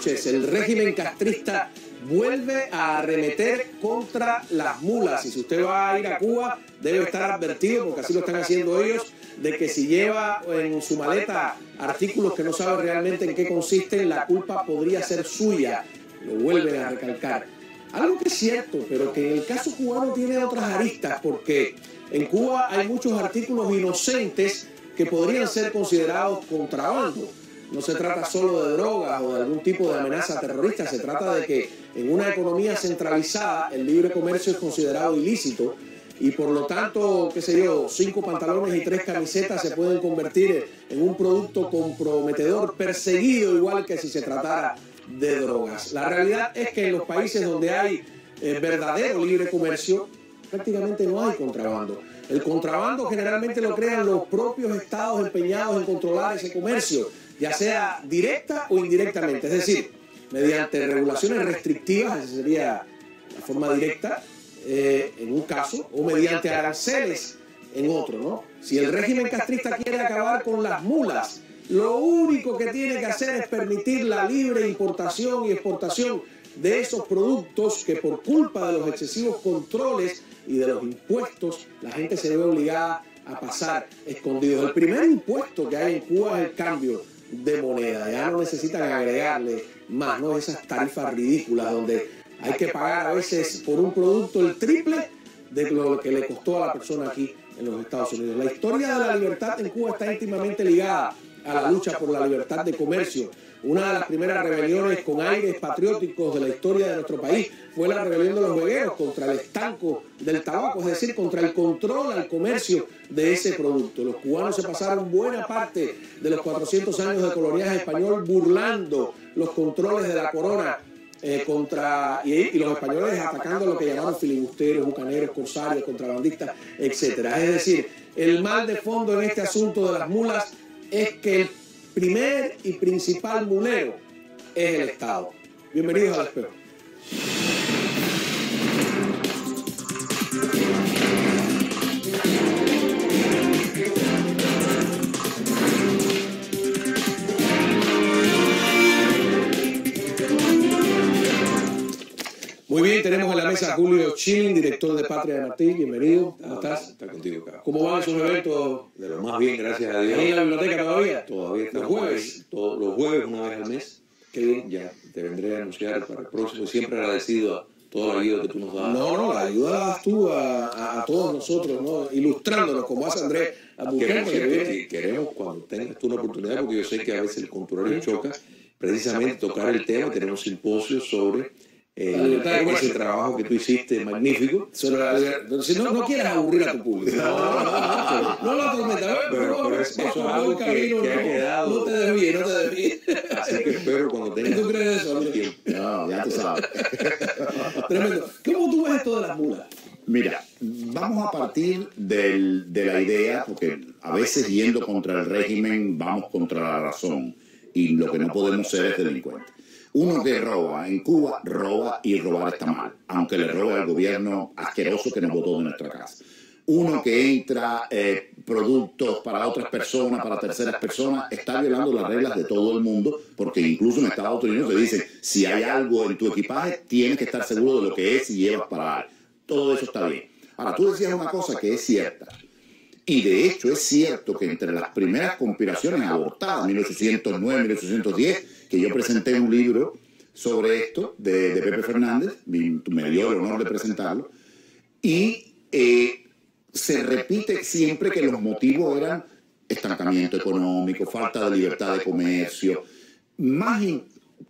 noches el régimen castrista vuelve a arremeter contra las mulas. Y si usted va a ir a Cuba, debe estar advertido, porque así lo están haciendo ellos, de que si lleva en su maleta artículos que no sabe realmente en qué consisten, la culpa podría ser suya. Lo vuelven a recalcar. Algo que es cierto, pero que en el caso cubano tiene otras aristas, porque en Cuba hay muchos artículos inocentes que podrían ser considerados contrabando. No se trata solo de drogas o de algún tipo de amenaza terrorista, se trata de que en una economía centralizada el libre comercio es considerado ilícito y por lo tanto, qué sé yo, 5 pantalones y 3 camisetas se pueden convertir en un producto comprometedor, perseguido igual que si se tratara de drogas. La realidad es que en los países donde hay verdadero libre comercio, prácticamente no hay contrabando. El contrabando generalmente lo crean los propios estados empeñados en controlar ese comercio, ya sea directa o indirectamente, es decir, mediante regulaciones restrictivas, esa sería la forma directa en un caso, o mediante aranceles en otro, ¿no? Si el régimen castrista quiere acabar con las mulas, lo único que tiene que hacer es permitir la libre importación y exportación de esos productos que por culpa de los excesivos controles y de los impuestos la gente se ve obligada a pasar escondidos. El primer impuesto que hay en Cuba es el cambio de moneda, ya no necesitan agregarle más, ¿no? Esas tarifas ridículas donde hay que pagar a veces por un producto el triple de lo que le costó a la persona aquí en los Estados Unidos. La historia de la libertad en Cuba está íntimamente ligada a la lucha por la libertad de comercio. Una de las primeras rebeliones con aires patrióticos de la historia de nuestro país fue la rebelión de los vegueros contra el estanco del tabaco, es decir, contra el control al comercio de ese producto. Los cubanos se pasaron buena parte de los 400 años de coloniaje español burlando los controles de la corona y los españoles atacando lo que llamaron filibusteros, bucaneros, corsarios, contrabandistas, etc. Es decir, el mal de fondo en este asunto de las mulas es que el primer y principal mulero es el Estado. Bienvenidos al Espejo. Muy bien, tenemos en la mesa a Julio Shiling, director de Patria de Martí. Bienvenido. ¿Cómo estás? Está contigo, cabrón. ¿Cómo van esos eventos? De lo más bien, gracias a Dios. ¿Ahí en la biblioteca todavía? Todavía está. ¿Los jueves? Los jueves, una vez al mes. Qué bien. Ya te vendré a anunciar para el próximo. Siempre agradecido a toda la ayuda que tú nos das. No, la ayuda la das tú a todos nosotros, ¿no? Ilustrándonos, como hace Andrés. Queremos, cuando tengas tú una oportunidad, porque yo sé que a veces el control le choca, precisamente tocar el tema. Tenemos simposios sobre ese trabajo que tú hiciste magnífico. No quieres aburrir a tu público. No lo atormentas. Pero eso es algo que ha quedado. No te desvíes, no te desvíes. Así que espero cuando tengas. ¿Tú crees eso? No, ya tú sabes. Tremendo. ¿Cómo tú ves esto de las mulas? Mira, vamos a partir de la idea, porque a veces yendo contra el régimen vamos contra la razón. Y lo que no podemos ser es delincuentes. Uno que roba en Cuba, roba, y robar está mal, aunque le robe al gobierno asqueroso que nos votó de nuestra casa. Uno que entra productos para otras personas, para terceras personas, está violando las reglas de todo el mundo, porque incluso en Estados Unidos te dicen, si hay algo en tu equipaje, tienes que estar seguro de lo que es y llevas para dar. Todo eso está bien. Ahora, tú decías una cosa que es cierta. Y de hecho es cierto que entre las primeras conspiraciones abortadas, 1809, 1810, que yo presenté un libro sobre esto, de Pepe Fernández, me dio el honor de presentarlo, y se repite siempre que los motivos eran estancamiento económico, falta de libertad de comercio.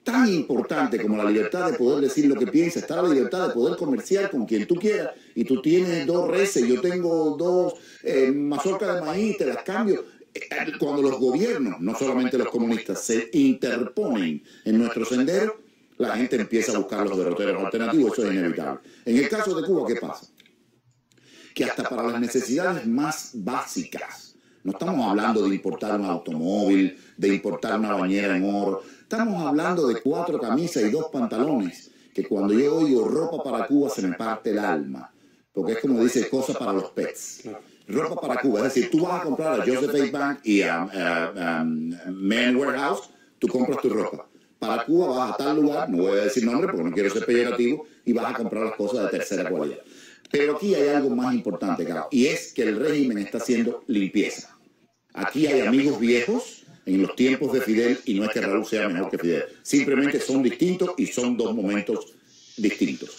Tan importante como la libertad de poder decir lo que piensas, está la libertad de poder comerciar con quien tú quieras, y tú tienes 2 reses, yo tengo 2 mazorcas de maíz, te las cambio. Cuando los gobiernos, no solamente los comunistas, se interponen en nuestro sendero, la gente empieza a buscar los derroteros alternativos, eso es inevitable. En el caso de Cuba, ¿qué pasa? Que hasta para las necesidades más básicas, no estamos hablando de importar un automóvil, de importar una bañera en oro, estamos hablando de 4 camisas y 2 pantalones, que cuando yo oigo ropa para Cuba se me parte el alma, porque es como dice, cosas para los pets. Ropa para Cuba, es decir, tú vas a comprar a Joseph A. Bank y a Men's Wearhouse, tú compras tu ropa, para Cuba vas a tal lugar, no voy a decir nombre porque no quiero ser peyorativo, y vas a comprar las cosas de tercera cualidad. Pero aquí hay algo más importante, Gabo, y es que el régimen está haciendo limpieza. Aquí hay amigos viejos en los tiempos de Fidel, y no es que Raúl sea mejor que Fidel, simplemente son distintos y son dos momentos distintos.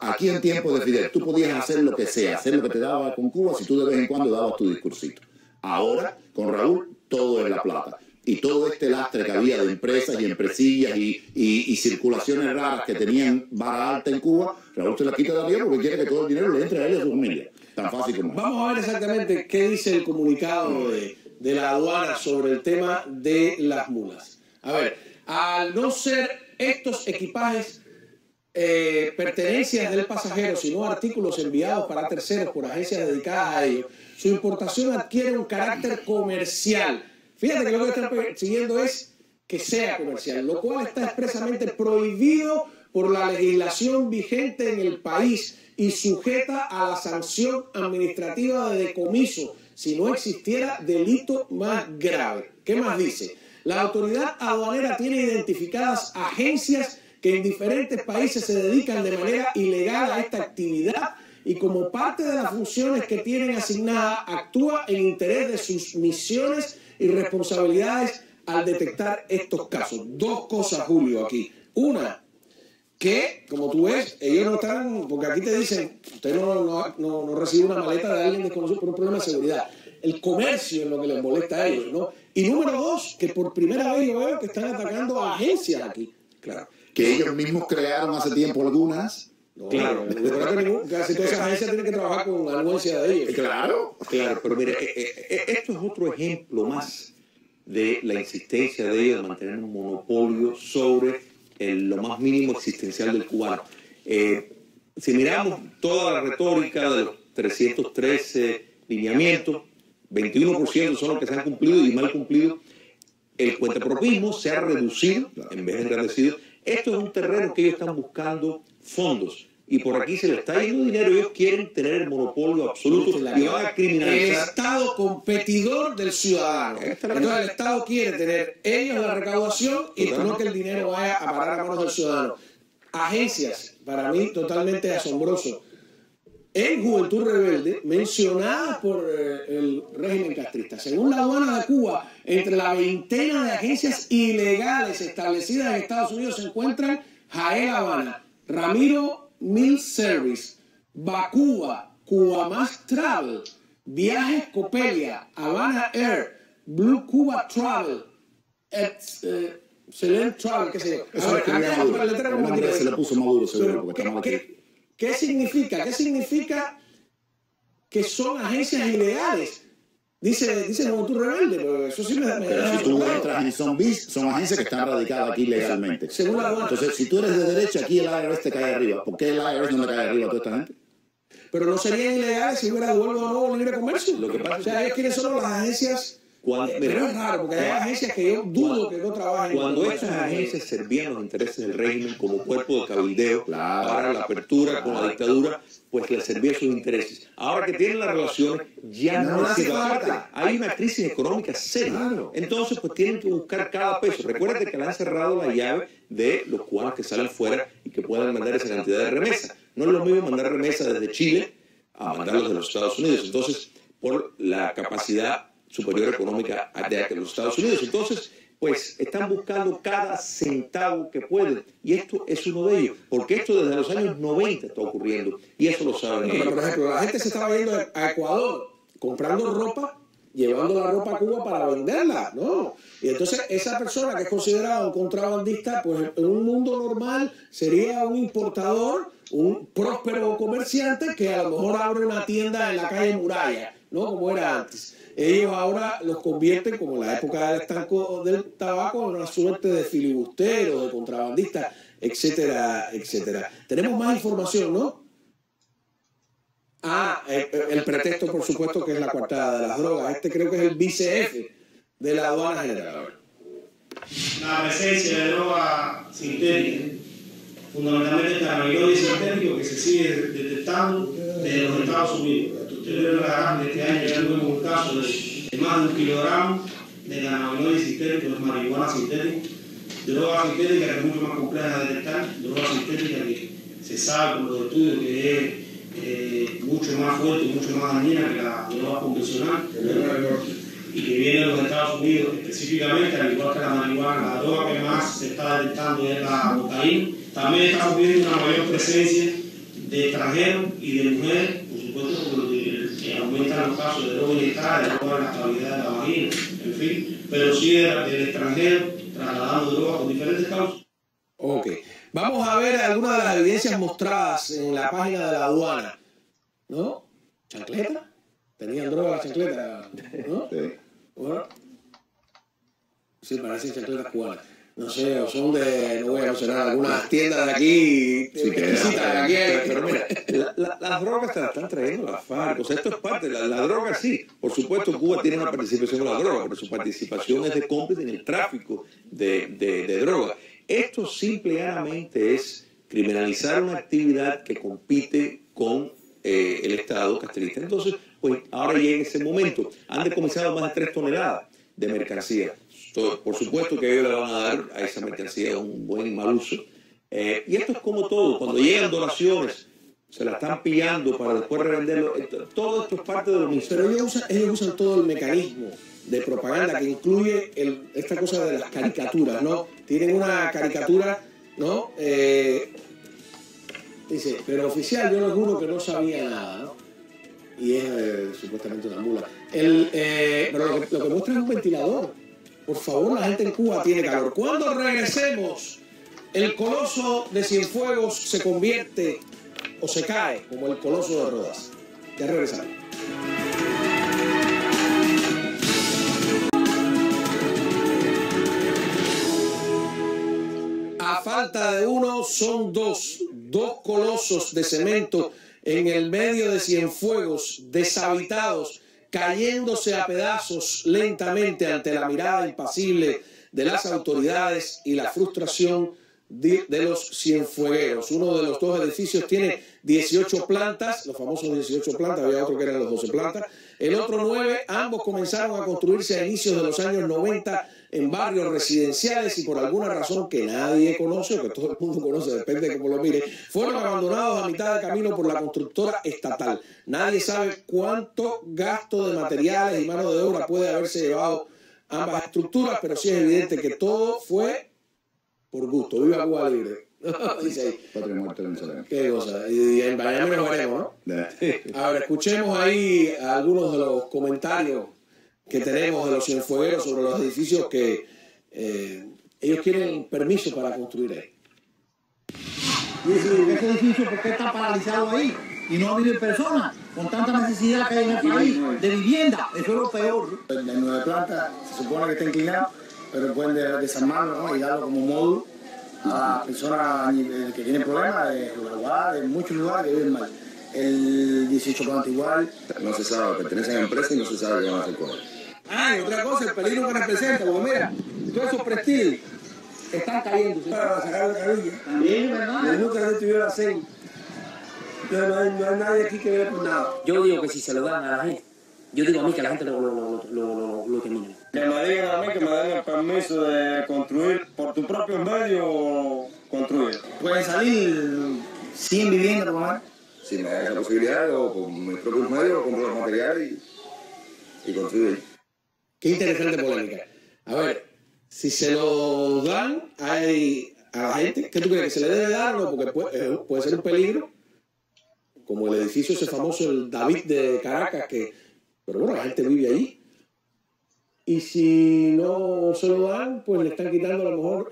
Aquí en tiempos de Fidel tú podías hacer lo que sea, hacer lo que te daba con Cuba si tú de vez en cuando dabas tu discursito. Ahora, con Raúl, todo es la plata. Y todo este lastre que había de empresas y empresillas y circulaciones raras que tenían vara alta en Cuba, Raúl se la quita de arriba porque quiere que todo el dinero le entre a él y a su familia. Tan fácil como es. Vamos a ver exactamente qué dice el comunicado de la aduana sobre el tema de las mulas. A ver, al no ser estos equipajes pertenencias del pasajero, sino artículos enviados para terceros por agencias dedicadas a ellos, su importación adquiere un carácter comercial. Fíjate que lo que están persiguiendo es que sea comercial, lo cual está expresamente prohibido por la legislación vigente en el país y sujeta a la sanción administrativa de decomiso si no existiera delito más grave. ¿Qué más dice? La autoridad aduanera tiene identificadas agencias que en diferentes países se dedican de manera ilegal a esta actividad y como parte de las funciones que tienen asignadas actúa en interés de sus misiones y responsabilidades al detectar estos casos. Dos cosas, Julio, aquí. Una, que, como tú ves, ellos no están, porque aquí te dicen, usted no recibe una maleta de alguien desconocido por un problema de seguridad. El comercio es lo que les molesta a ellos, ¿no? Y número dos, que por primera vez yo veo que están atacando a agencias aquí. Claro. Que ellos mismos crearon hace tiempo algunas. No, claro, yo creo que casi todas esas agencias tienen que trabajar con la anuencia de ellos. Claro, claro, pero mire, esto es otro ejemplo más de la insistencia de ellos de mantener un monopolio sobre lo más mínimo existencial del cubano. Si miramos toda la retórica de los 313 lineamientos, 21% son los que se han cumplido y mal cumplido. El cuentapropismo se ha reducido, en vez de engrandecido. Esto es un terreno que ellos están buscando fondos. Y por aquí se les está yendo dinero. Ellos quieren tener el monopolio absoluto. Y van a criminalizar. El Estado competidor del ciudadano. Entonces el Estado quiere tener ellos la recaudación y no que el dinero vaya a parar a manos del ciudadano. Agencias, para mí, totalmente asombroso. En Juventud Rebelde, mencionadas por el régimen castrista. Según la aduana de Cuba, entre la veintena de agencias ilegales establecidas en Estados Unidos se encuentran Jaé Habana, Ramiro Mill Service, Bacuba, Cuba más Travel, Viajes Copelia, Habana Air, Blue Cuba Travel, Excelente Travel, qué sé yo. Se le puso Maduro, seguro, porque estamos aquí. ¿Qué significa? ¿Qué significa que son agencias ilegales? Dice Juventud Rebelde, pero eso sí me da. Pero si tú entras en Zombies, son agencias que están radicadas aquí legalmente. Entonces, si tú eres de derecha, aquí el IRS te cae arriba. ¿Por qué el IRS no le cae arriba a toda esta gente? Pero no serían ilegales si hubiera devuelto a nuevo libre comercio. Lo que pasa es que ellos quieren solo las agencias. Pero es raro, porque hay agencias que yo dudo que no trabajen. Cuando estas agencias servían los intereses del régimen como cuerpo de cabildeo para la apertura con la dictadura, pues les servían sus intereses. Ahora que tienen la relación, ya no hace falta. Hay una crisis económica seria. Claro. Entonces, pues tienen que buscar cada peso. Recuerda que le han cerrado la llave de los cubanos que salen fuera y que puedan mandar esa cantidad de remesas. No es lo mismo mandar remesas desde Chile a mandarlos de los Estados Unidos. Entonces, por la capacidad superior económica de los Estados Unidos. Entonces, pues están buscando cada centavo que pueden. Y esto es uno de ellos. Porque esto desde los años 90 está ocurriendo. Y eso lo saben ellos. Pero, por ejemplo, la gente se estaba yendo a Ecuador comprando ropa, llevando la ropa a Cuba para venderla, ¿no? Y entonces esa persona que es considerada un contrabandista, pues en un mundo normal sería un importador, un próspero comerciante que a lo mejor abre una tienda en la calle Muralla, ¿no? Como era antes. Ellos ahora los convierten, como en la época del estanco del tabaco, en una suerte de filibusteros, de contrabandistas, etcétera, etcétera. Tenemos más información, ¿no? Ah, el pretexto, por supuesto, que es la coartada de las drogas. Este creo que es el vicejefe de la aduana general. La presencia de droga sintética, fundamentalmente cannabinoides sintéticos, que se sigue detectando desde los Estados Unidos. Este año ya tuvimos un caso de más de 1 kilogramo de cannabinoides sintéticos, marihuana sintética, de drogas sintéticas, que es mucho más compleja de detectar, drogas sintéticas que se sabe por los estudios que es mucho más fuerte, mucho más dañina que la droga convencional, y que viene de los Estados Unidos específicamente, al igual que la marihuana. La droga que más se está detectando es la cocaína. También estamos viendo una mayor presencia de extranjeros y de mujeres, por supuesto, porque aumentan los casos de droga inyectada, de droga en la actualidad de la vagina, en fin, pero sí del extranjero trasladando drogas con diferentes causas. Ok. Vamos a ver algunas de las evidencias mostradas en la página de la aduana. ¿No? ¿Chancleta? Tenían droga la chancleta, ¿no? Sí. Bueno, sí, parecen chancletas cubanas. No sé, o son de, no voy a mencionar algunas tiendas de aquí, sí, exquisitas de aquí, pero mira, las drogas te las están trayendo las FARC, o sea, esto es parte, la droga sí, por supuesto Cuba tiene una participación en la droga, pero su participación es de cómplice en el tráfico de droga. Esto simplemente es criminalizar una actividad que compite con el Estado castrista. Entonces, pues ahora llega ese momento, han decomisado más de 3 toneladas de mercancía. Por supuesto que ellos le van a dar a esa mercancía un buen mal uso. Y esto es como todo. Cuando llegan donaciones, se la están pillando para después revenderlo. Todo esto es parte de lo mismo. Pero ellos usan todo el mecanismo de propaganda que incluye esta cosa de las caricaturas, ¿no? Tienen una caricatura, ¿no? Dice, pero oficial, yo les juro que no sabía nada, ¿no? Y es supuestamente una mula. Pero lo que muestra es un ventilador. Por favor, la gente en Cuba tiene calor. Cuando regresemos, el coloso de Cienfuegos se convierte o se cae como el coloso de Rodas. Ya regresamos. A falta de uno, son dos colosos de cemento en el medio de Cienfuegos, deshabitados, cayéndose a pedazos lentamente ante la mirada impasible de las autoridades y la frustración de los cienfuegueros. Uno de los dos edificios tiene 18 plantas, los famosos 18 plantas, había otro que eran los 12 plantas, el otro 9, ambos comenzaron a construirse a inicios de los años 90 en barrios residenciales y por alguna razón que nadie conoce, o que todo el mundo conoce, depende de cómo lo mire, fueron abandonados a mitad de camino por la constructora estatal. Nadie sabe cuánto gasto de materiales y mano de obra puede haberse llevado ambas estructuras, pero sí es evidente que todo fue por gusto. ¡Viva Cuba Libre! Dice ahí. Patria de Martí en Salem. Qué cosa. Y en Miami nos veremos, ¿no? Ahora, escuchemos ahí algunos de los comentarios que tenemos de los cienfuegueros sobre los edificios que ellos quieren permiso para construir ahí. Dice, ¿este edificio por qué está paralizado ahí? Y no viven personas con tanta necesidad que hay en el país de vivienda. Eso es lo peor. La 9 planta se supone que está inclinado, pero pueden desarmarlo, ¿no? Y darlo como módulo a las personas que tienen problemas de lugar, de muchos lugares que viven mal. El 18 planta igual. No se sabe, pertenecen a empresas y no se sabe qué van a hacer con él. Ah, y otra cosa, el peligro que representa, porque mira, todos esos prestigios están cayendo para sacar la cabilla. También, ¿verdad? El nunca retuvieron la serie. Pero no hay nadie aquí que vea por nada. Yo digo que si se lo dan a la gente, yo digo a mí que la gente lo termina. Que me digan a mí que me den el permiso de construir por tu propio medio, construir. Pueden salir sin vivienda, nomás. Si me da la posibilidad, o con mis propios medios, compro los materiales y construir. Qué interesante polémica. A ver, si se lo dan a la gente, ¿qué tú crees? ¿Que se le debe dar o no? Porque puede ser un peligro. Como el edificio ese famoso, el David de Caracas, que... Pero bueno, la gente vive allí. Y si no se lo dan, pues le están quitando a lo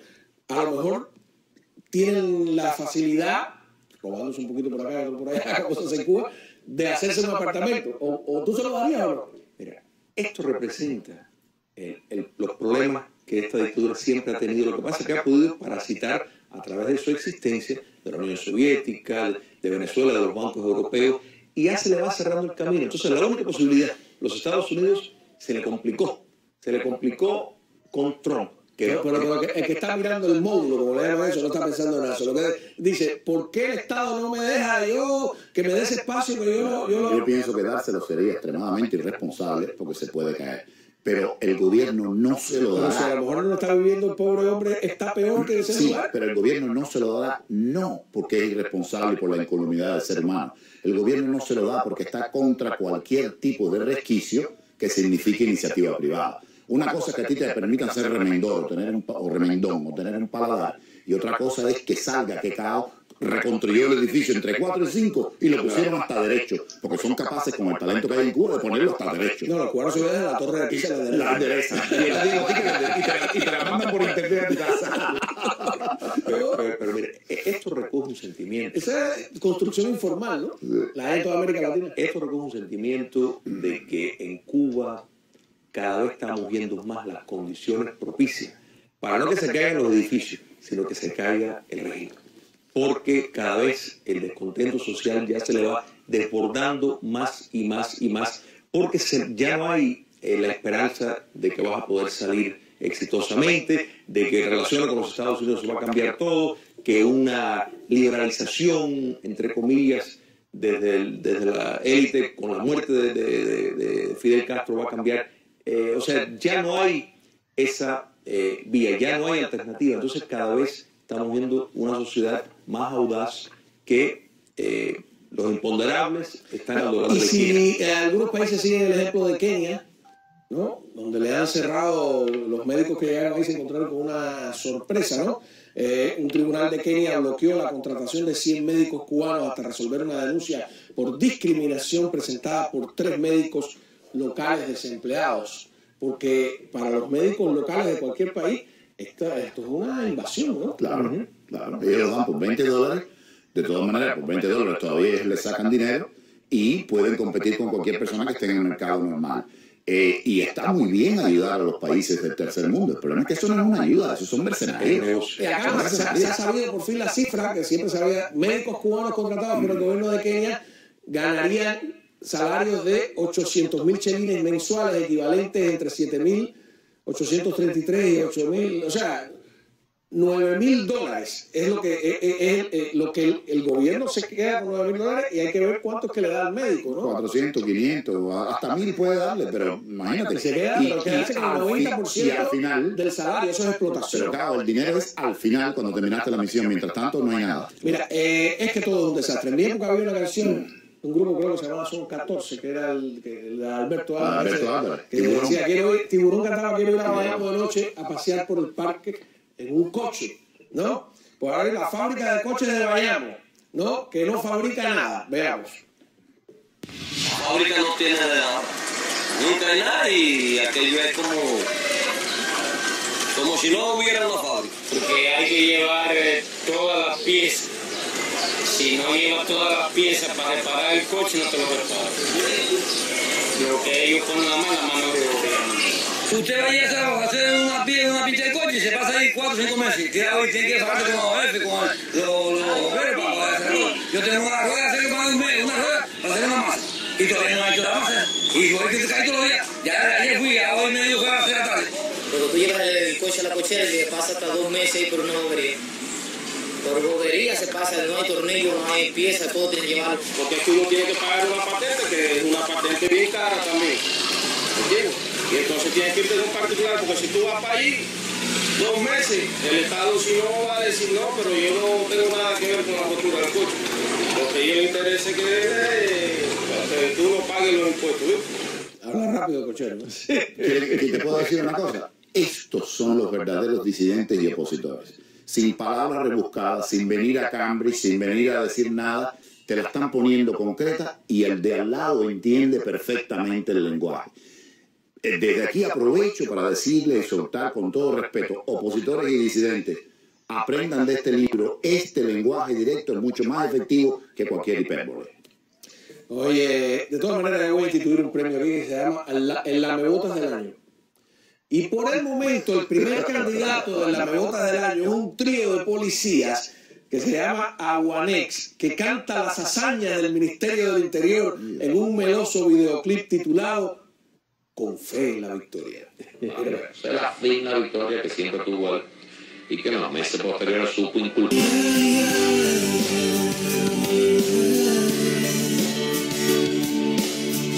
mejor tienen la facilidad... robándose un poquito por acá, por allá, cosas en Cuba, de hacerse un apartamento. O tú se lo darías o no. Mira, esto representa los problemas que esta dictadura siempre ha tenido. Lo que pasa es que ha podido parasitar a través de su existencia, de la Unión Soviética, de Venezuela, de los bancos europeos, y ya se le va cerrando el camino. Entonces, la única posibilidad, los Estados Unidos se le complicó con Trump. Pero el que está mirando el módulo, como le llaman eso, no está pensando en eso. Lo que dice, ¿por qué el Estado no me deja yo que me dé ese espacio? Yo pienso que dárselo sería extremadamente irresponsable porque se puede caer. pero el gobierno no se lo da. O sea, a lo mejor no lo está viviendo el pobre hombre, está peor que ese lugar. Sí, pero el gobierno no se lo da, no porque es irresponsable por la incolumidad del ser humano. El gobierno no se lo da porque está contra cualquier tipo de resquicio que signifique iniciativa privada. Una cosa es que a ti te permitan ser remendón, o tener un paladar, y otra cosa es que salga, que cao, reconstruyó el edificio entre 4 y 5 y lo pusieron hasta derecho, porque son capaces, con el talento que hay en Cuba, de ponerlo hasta derecho. No, lo cual se ve de la torre de pizza a la derecha. Y te la mandan por internet a tu casa. Pero mire, esto recoge un sentimiento. Esa es construcción informal, ¿no? La de toda América Latina. Esto recoge un sentimiento de que en Cuba cada vez estamos viendo más las condiciones propicias para no que se caigan los edificios, sino que se caiga el régimen. Porque cada vez el descontento social ya se le va desbordando más y más y más, porque ya no hay la esperanza de que vas a poder salir exitosamente, de que en relación con los Estados Unidos se va a cambiar todo, que una liberalización, entre comillas, desde la élite, con la muerte de Fidel Castro, va a cambiar. O sea, ya no hay esa vía, ya no hay alternativa. Entonces cada vez estamos viendo una sociedad más audaz que los imponderables están a lo largo de algunos países siguen el ejemplo de Kenia, ¿no? Donde le han cerrado, los médicos que llegaron ahí se encontraron con una sorpresa, ¿no? Un tribunal de Kenia bloqueó la contratación de 100 médicos cubanos hasta resolver una denuncia por discriminación presentada por 3 médicos locales desempleados. Porque para los médicos locales de cualquier país, esto es una invasión, ¿no? Claro, claro. Ellos lo dan por $20. De todas maneras, por $20 todavía le sacan dinero y pueden competir con cualquier persona que esté en el mercado normal. Y está muy bien ayudar a los países del tercer mundo. El problema es que eso no es una ayuda, eso son mercenarios. Y acá se ha sabido por fin la cifra, que siempre se había, médicos cubanos contratados por el gobierno de Kenia ganarían salarios de 800.000 chelines mensuales, equivalentes entre 7.833 y 8.000, o sea, $9.000 es lo que, lo que el gobierno se queda con $9.000, y hay que ver cuánto es que le da al médico, ¿no? 400, 500, hasta 1.000 puede darle, pero imagínate. Se queda, pero quedarse con el 90% del salario, eso es explotación. Pero claro, el dinero es al final, cuando terminaste la misión, mientras tanto no hay nada. Mira, es que todo es un desastre. En mi época había una canción, un grupo creo que se llamaba Son 14, que era el de Alberto Álvarez, que decía, Tiburón cantaba, quiero ir a Miami de noche a pasear por el parque en un coche, ¿no? Pues ahora la fábrica de coches de Miami, ¿no? Que no fabrica nada, veamos. La fábrica no tiene nada, nunca hay nada, y aquello es como si no hubiera una fábrica. Porque hay que llevar todas las piezas. Si no llevas todas las piezas para reparar el coche, no te lo reparas. Lo que ellos ponen la mano de gobierno. Usted vaya a hacer una pinche de coche y se pasa ahí 4 o 5 meses. Tiene que pagarse con los jefes, con los obreros para hacerlo. Yo tengo una rueda, hace que pagar un mes, una rueda para hacer una masa. Y todavía no he hecho la masa. Y yo hay que caer todos los días. Ya ayer fui, ya hoy medio fue a hacer la tarde. Pero tú llevas el coche a la cochera y le pasa hasta 2 meses ahí por una bobería. Por bobería se pasa, no hay tornillo, no hay pieza, todo tiene que llevar. Porque es que uno tiene que pagar una patente, que es una patente bien cara también. ¿Entiendes? Y entonces tienes que irte de un particular, porque si tú vas para allí 2 meses, el Estado si no va a decir no, pero yo no tengo nada que ver con la postura del coche. Lo que yo le interesa es que tú no pagues los impuestos, ¿viste? Habla rápido, cochero. ¿Que te puedo decir una cosa? Estos son los verdaderos disidentes y opositores. Sin palabras rebuscadas, sin venir a Cambridge, sin venir a decir nada, te la están poniendo concreta y el de al lado entiende perfectamente el lenguaje. Desde aquí aprovecho para decirle y soltar con todo respeto, opositores y disidentes, aprendan de este libro, este lenguaje directo es mucho más efectivo que cualquier hipérbole. Oye, de todas maneras yo voy a instituir un premio que se llama El Lamebotas del Año. Y por el momento, el primer candidato de la lamebotas del año es un trío de policías que se llama Aguanex, que canta las hazañas del Ministerio del Interior en un meloso videoclip titulado Con Fe en la Victoria. Esa es la fina victoria que siempre tuvo él y que en los meses posteriores supo inculcar.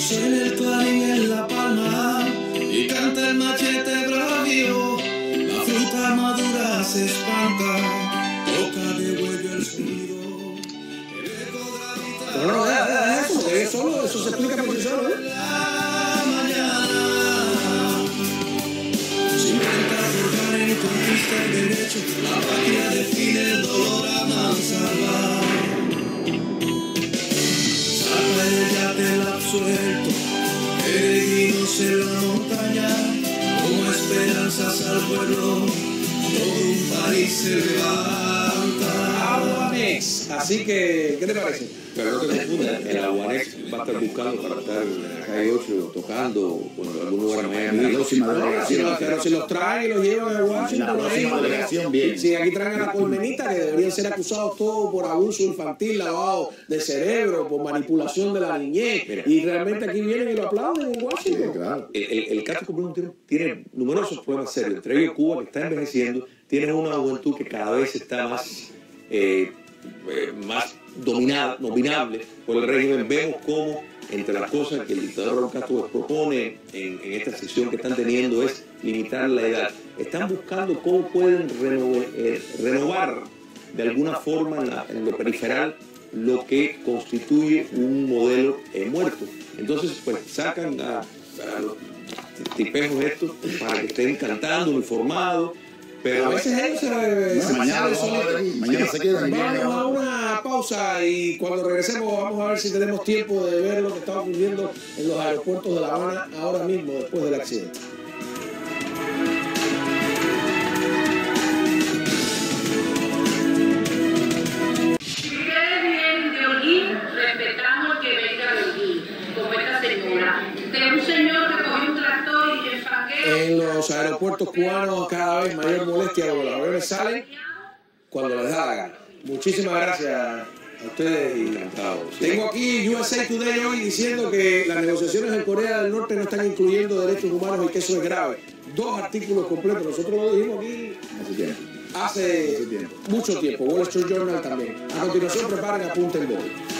Suena el clarín en la palma y canta se explica por sí solo, ¿eh? Conquista el derecho, la patria define el dolor a mansalva. Saca ella del absuelto, peregrinos en la montaña, como esperanzas al pueblo, todo un país se levanta. Aguanex, así que, ¿qué te parece? Pero no te confundas, el Aguanex va a estar buscando para estar en la calle 8 tocando, bueno, en algún lugar más. La próxima delegación. Pero si los traen y los llevan a Washington, la próxima delegación, bien. Si aquí traen a la colmenita, que deberían ser acusados todos por abuso infantil, lavado de cerebro, por manipulación de la niñez. Mira, y realmente aquí vienen y lo aplauden en Washington. Sí, claro. El Castro Bruno tiene numerosos problemas serios. Entre ellos Cuba, que está envejeciendo, tiene una juventud que cada vez está más... más dominable por el régimen. Vemos cómo entre las cosas que el dictador Raúl Castro propone en esta sesión que están teniendo es limitar la edad. Están buscando cómo pueden renovar de alguna forma en lo periferal lo que constituye un modelo muerto. Entonces pues sacan a los tipejos estos para que estén cantando, uniformados. Pero a veces ellos mañana se quedan. Vamos a una pausa y cuando regresemos vamos a ver si tenemos tiempo de ver lo que está ocurriendo en los aeropuertos de La Habana ahora mismo después del accidente. Si ustedes vienen de Holguín, respetamos que venga de Holguín, como esta señora, que un señor que cogió un tractor y empaqueó. En los aeropuertos cubanos cada vez mayor molestia a los voladores, salen cuando les da la gana. Muchísimas gracias a ustedes y encantado. Tengo aquí USA Today hoy diciendo que las negociaciones en Corea del Norte no están incluyendo derechos humanos y que eso es grave. Dos artículos completos, nosotros lo dijimos aquí hace mucho tiempo. Wall Street Journal también. A continuación preparen, apunten el voto.